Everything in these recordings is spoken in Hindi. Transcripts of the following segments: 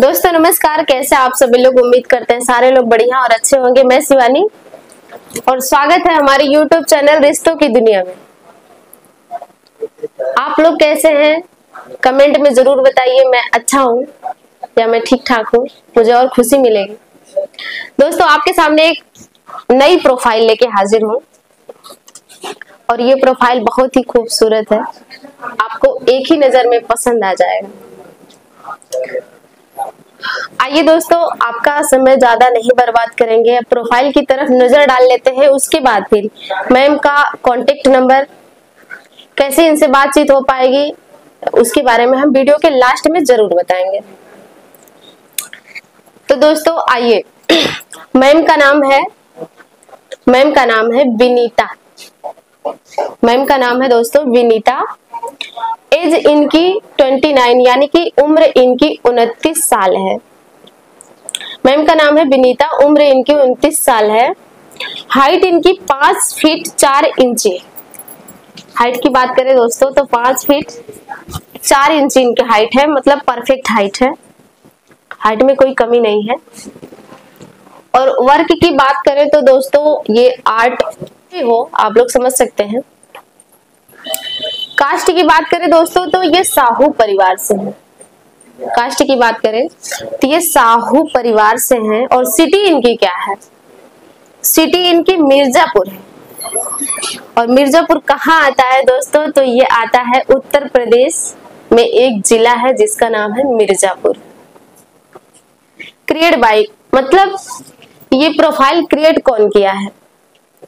दोस्तों नमस्कार, कैसे आप सभी लोग। उम्मीद करते हैं सारे लोग बढ़िया और अच्छे होंगे। मैं शिवानी और स्वागत है हमारे YouTube चैनल रिश्तों की दुनिया में। आप लोग कैसे हैं कमेंट में जरूर बताइए। मैं अच्छा हूँ या मैं ठीक ठाक हूँ, मुझे और खुशी मिलेगी। दोस्तों आपके सामने एक नई प्रोफाइल लेके हाजिर हूँ और ये प्रोफाइल बहुत ही खूबसूरत है, आपको एक ही नजर में पसंद आ जाएगा। आइए दोस्तों, आपका समय ज्यादा नहीं बर्बाद करेंगे, प्रोफाइल की तरफ नजर डाल लेते हैं। उसके बाद फिर मैम का कांटेक्ट नंबर, कैसे इनसे बातचीत हो पाएगी, उसके बारे में हम वीडियो के लास्ट में जरूर बताएंगे। तो दोस्तों आइए, मैम का नाम है विनीता। मैम का नाम है दोस्तों विनीता। एज इनकी 29 यानी कि उम्र इनकी 29 साल है। मैम का नाम है विनीता, उम्र इनकी 29 साल है। हाइट इनकी 5 फीट 4 इंची, हाइट की बात करें दोस्तों तो 5 फीट 4 इंची इनकी हाइट है, मतलब परफेक्ट हाइट है, हाइट में कोई कमी नहीं है। और वर्क की बात करें तो दोस्तों ये आर्ट वो आप लोग समझ सकते हैं। कास्ट की बात करें दोस्तों तो ये साहू परिवार से है। कास्ट की बात करें तो ये साहू परिवार से हैं और सिटी इनकी क्या है, सिटी इनकी मिर्जापुर है। और मिर्जापुर कहाँ आता है दोस्तों, तो ये आता है उत्तर प्रदेश में, एक जिला है जिसका नाम है मिर्जापुर। क्रिएट बाय, मतलब ये प्रोफाइल क्रिएट कौन किया है,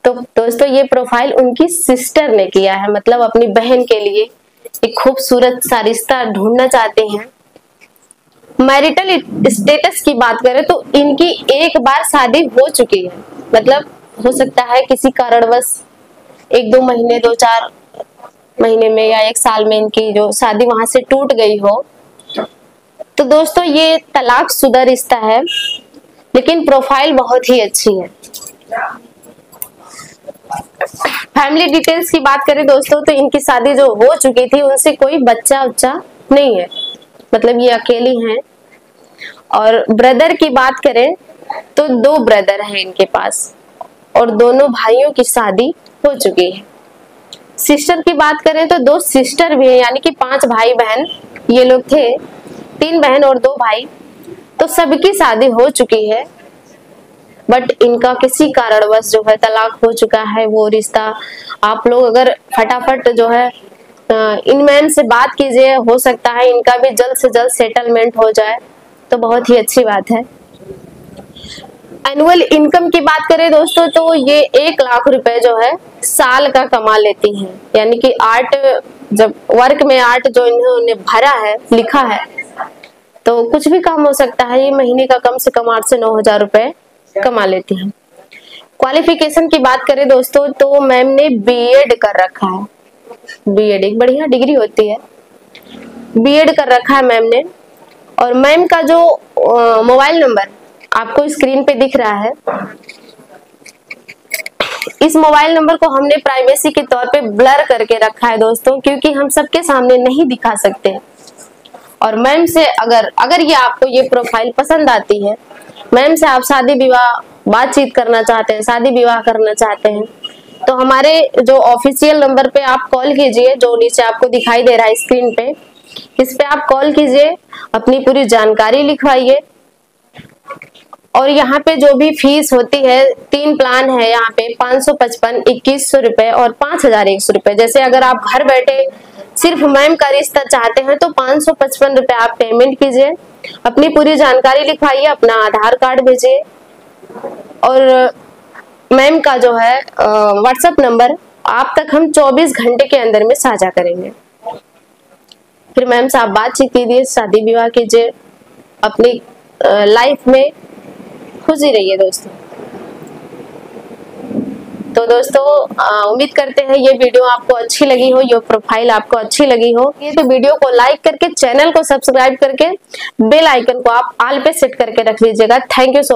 तो दोस्तों ये प्रोफाइल उनकी सिस्टर ने किया है, मतलब अपनी बहन के लिए एक खूबसूरत सा रिश्ता ढूंढना चाहते हैं। मैरिटल स्टेटस की बात करें तो इनकी एक बार शादी हो चुकी है, मतलब हो सकता है किसी कारणवश 1-2 महीने 2-4 महीने में या 1 साल में इनकी जो शादी वहां से टूट गई हो। तो दोस्तों ये तलाकशुदा रिश्ता है, लेकिन प्रोफाइल बहुत ही अच्छी है। फैमिली डिटेल्स की बात करें दोस्तों तो इनकी शादी जो हो चुकी थी, उनसे कोई बच्चा उच्चा नहीं है, मतलब ये अकेली हैं। और ब्रदर की बात करें तो 2 ब्रदर हैं इनके पास और दोनों भाइयों की शादी हो चुकी है। सिस्टर की बात करें तो 2 सिस्टर भी हैं, यानी कि 5 भाई बहन ये लोग थे, 3 बहन और 2 भाई, तो सबकी शादी हो चुकी है। बट इनका किसी कारणवश जो है तलाक हो चुका है वो रिश्ता। आप लोग अगर फटाफट जो है इन मैम से बात कीजिए, हो सकता है इनका भी जल्द से जल्द सेटलमेंट हो जाए, तो बहुत ही अच्छी बात है। एनुअल इनकम की बात करें दोस्तों तो ये 1 लाख रुपए जो है साल का कमा लेती हैं, यानी कि आर्ट जब वर्क में आर्ट जो इन्होंने भरा है, लिखा है, तो कुछ भी काम हो सकता है, ये महीने का कम से कम 8 से 9 हजार रुपए कमा लेती हैं। क्वालिफिकेशन की बात करें दोस्तों तो मैम ने बीएड कर रखा है। बीएड एक बढ़िया डिग्री होती है, बीएड कर रखा है मैम ने। और मैम का जो मोबाइल नंबर आपको स्क्रीन पे दिख रहा है, इस मोबाइल नंबर को हमने प्राइवेसी के तौर पे ब्लर करके रखा है दोस्तों, क्योंकि हम सबके सामने नहीं दिखा सकते। और मैम से अगर ये आपको ये प्रोफाइल पसंद आती है, मैम से आप शादी विवाह बातचीत करना चाहते हैं, शादी विवाह करना चाहते हैं, तो हमारे जो ऑफिशियल नंबर पे आप कॉल कीजिए, जो नीचे आपको दिखाई दे रहा है स्क्रीन पे, इस पे आप कॉल कीजिए, अपनी पूरी जानकारी लिखवाइए। और यहाँ पे जो भी फीस होती है, 3 प्लान है यहाँ पे, 555, 2100 रुपए और 5100 रुपए। जैसे अगर आप घर बैठे सिर्फ मैम का रिश्ता चाहते हैं तो 555 रुपए आप पेमेंट कीजिए, अपनी पूरी जानकारी लिखवाइए, अपना आधार कार्ड भेजिए। और मैम का जो है व्हाट्सएप नंबर आप तक हम 24 घंटे के अंदर में साझा करेंगे। फिर मैम से आप बातचीत कीजिए, शादी विवाह कीजिए, अपनी लाइफ में खुशी रहिए दोस्तों। तो दोस्तों उम्मीद करते हैं ये वीडियो आपको अच्छी लगी हो, ये प्रोफाइल आपको अच्छी लगी हो। ये तो वीडियो को लाइक करके, चैनल को सब्सक्राइब करके, बेल आइकन को आप ऑल पे सेट करके रख लीजिएगा। Thank you so